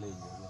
liền vậy.